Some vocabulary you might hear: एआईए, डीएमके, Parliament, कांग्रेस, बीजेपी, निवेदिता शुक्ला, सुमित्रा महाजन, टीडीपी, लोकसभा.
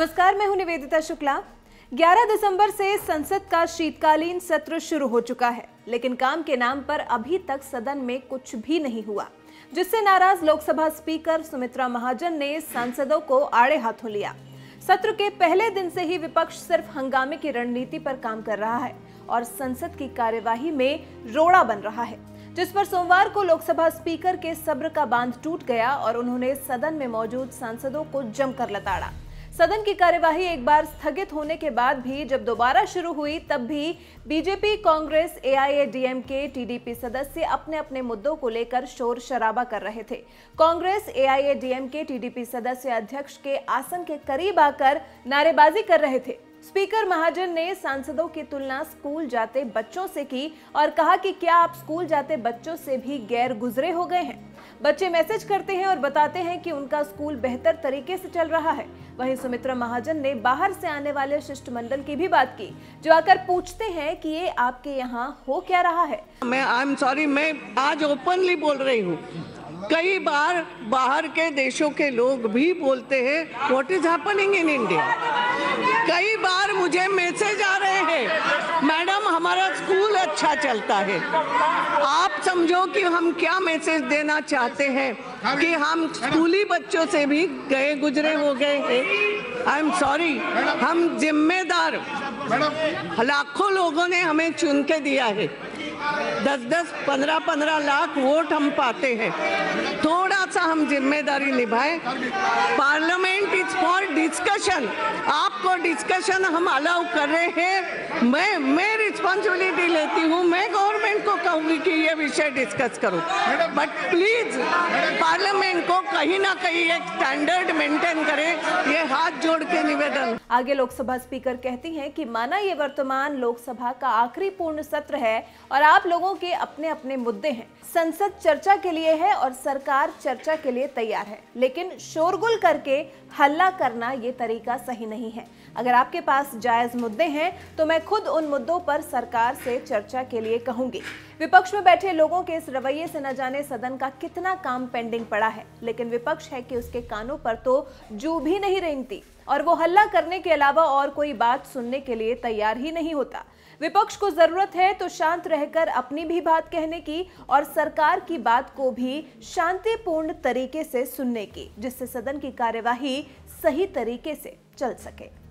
नमस्कार, मैं हूं निवेदिता शुक्ला। 11 दिसंबर से संसद का शीतकालीन सत्र शुरू हो चुका है, लेकिन काम के नाम पर अभी तक सदन में कुछ भी नहीं हुआ, जिससे नाराज लोकसभा स्पीकर सुमित्रा महाजन ने सांसदों को आड़े हाथों लिया। सत्र के पहले दिन से ही विपक्ष सिर्फ हंगामे की रणनीति पर काम कर रहा है और संसद की कार्यवाही में रोड़ा बन रहा है, जिस पर सोमवार को लोकसभा स्पीकर के सब्र का बांध टूट गया और उन्होंने सदन में मौजूद सांसदों को जमकर लताड़ा। सदन की कार्यवाही एक बार स्थगित होने के बाद भी जब दोबारा शुरू हुई, तब भी बीजेपी, कांग्रेस, एआईए, डीएमके, टीडीपी सदस्य अपने अपने मुद्दों को लेकर शोर शराबा कर रहे थे। कांग्रेस, एआईए, डीएमके, टीडीपी सदस्य अध्यक्ष के आसन के करीब आकर नारेबाजी कर रहे थे। स्पीकर महाजन ने सांसदों की तुलना स्कूल जाते बच्चों से की और कहा कि क्या आप स्कूल जाते बच्चों से भी गैर गुजरे हो गए हैं? बच्चे मैसेज करते हैं और बताते हैं कि उनका स्कूल बेहतर तरीके से चल रहा है। वहीं सुमित्रा महाजन ने बाहर से आने वाले शिष्टमंडल की भी बात की, जो आकर पूछते हैं कि ये आपके यहाँ हो क्या रहा है। मैं आज ओपनली बोल रही हूँ, कई बार बाहर के देशों के लोग भी बोलते हैं what is happening in India. कई बार मुझे मैसेज आ रहे हैं, मैडम हमारा स्कूल अच्छा चलता है। आप समझो कि हम क्या मैसेज देना चाहते हैं कि हम स्कूली बच्चों से भी गए गुजरे हो गए हैं। आई एम सॉरी, हम जिम्मेदार, लाखों लोगों ने हमें चुन के दिया है, 10-10, 15-15 लाख वोट हम पाते हैं। थोड़ा सा हम जिम्मेदारी निभाएं। पार्लियामेंट इज फॉर डिस्कशन, आपको डिस्कशन हम अलाउ कर रहे हैं। मैं रिस्पॉन्सिबिलिटी लेती हूँ, मैं गवर्नमेंट को कहूँगी कि ये विषय डिस्कस करो, बट प्लीज पार्लियामेंट को कहीं ना कहीं एक स्टैंडर्ड मेंटेन करें। ये हाथ जोड़ के निवेदन। आगे लोकसभा स्पीकर कहती हैं कि माना ये वर्तमान लोकसभा का आखिरी पूर्ण सत्र है और आप लोगों के अपने अपने मुद्दे हैं। संसद चर्चा के लिए है और सरकार चर्चा के लिए तैयार है, लेकिन शोरगुल करके हल्ला करना ये तरीका सही नहीं है। अगर आपके पास जायज मुद्दे हैं तो मैं खुद उन मुद्दों पर सरकार से चर्चा के लिए कहूंगी। विपक्ष में बैठे लोगों के इस रवैये से न जाने सदन का कितना काम पेंडिंग पड़ा है, लेकिन विपक्ष है कि उसके कानों पर तो जू भी नहीं रेंगती और वो हल्ला करने के अलावा और कोई बात सुनने के लिए तैयार ही नहीं होता। विपक्ष को जरूरत है तो शांत रहकर अपनी भी बात कहने की और सरकार की बात को भी शांतिपूर्ण तरीके से सुनने की, जिससे सदन की कार्यवाही सही तरीके से चल सके।